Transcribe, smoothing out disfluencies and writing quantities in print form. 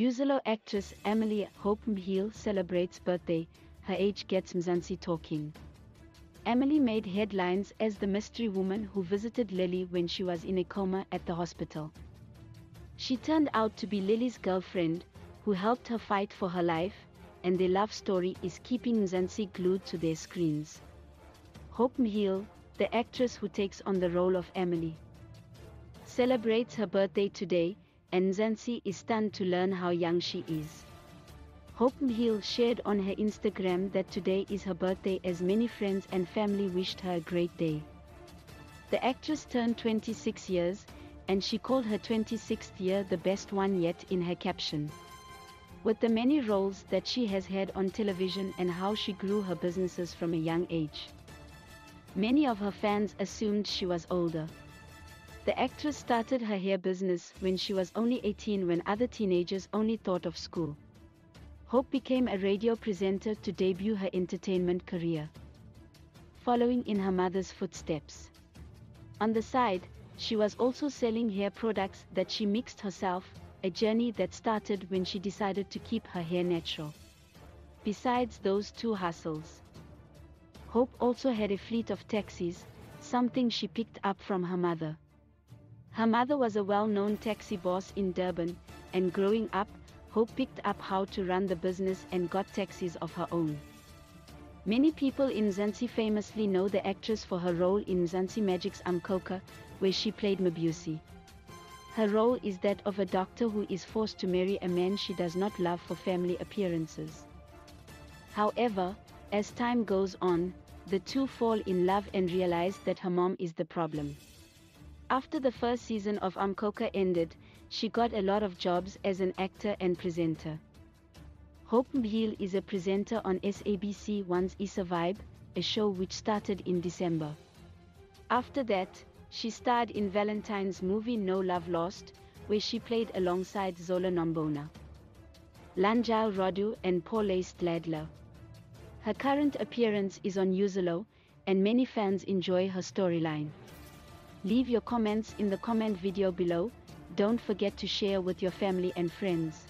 Uzalo actress Amahle Hope Mbhele celebrates birthday, her age gets Mzansi talking. Amahle made headlines as the mystery woman who visited Lily when she was in a coma at the hospital. She turned out to be Lily's girlfriend, who helped her fight for her life, and their love story is keeping Mzansi glued to their screens. Hope Mbhele, the actress who takes on the role of Amahle, celebrates her birthday today, and Mzansi is stunned to learn how young she is. Hope Mbhele shared on her Instagram that today is her birthday as many friends and family wished her a great day. The actress turned 26 years, and she called her 26th year the best one yet in her caption. With the many roles that she has had on television and how she grew her businesses from a young age, many of her fans assumed she was older. The actress started her hair business when she was only 18 when other teenagers only thought of school. Hope became a radio presenter to debut her entertainment career, following in her mother's footsteps. On the side, she was also selling hair products that she mixed herself, a journey that started when she decided to keep her hair natural. Besides those two hustles, Hope also had a fleet of taxis, something she picked up from her mother. Her mother was a well-known taxi boss in Durban, and growing up, Hope picked up how to run the business and got taxis of her own. Many people in Mzansi famously know the actress for her role in Mzansi Magic's Umkhokha, where she played Mabusi. Her role is that of a doctor who is forced to marry a man she does not love for family appearances. However, as time goes on, the two fall in love and realize that her mom is the problem. After the first season of Umkhokha ended, she got a lot of jobs as an actor and presenter. Hope Mbhele is a presenter on SABC1's Issa Vibe, a show which started in December. After that, she starred in Valentine's movie No Love Lost, where she played alongside Zola Nombona, Lanjao Radu and Paul Ace Dladler. Her current appearance is on Uzalo, and many fans enjoy her storyline. Leave your comments in the comment video below. Don't forget to share with your family and friends.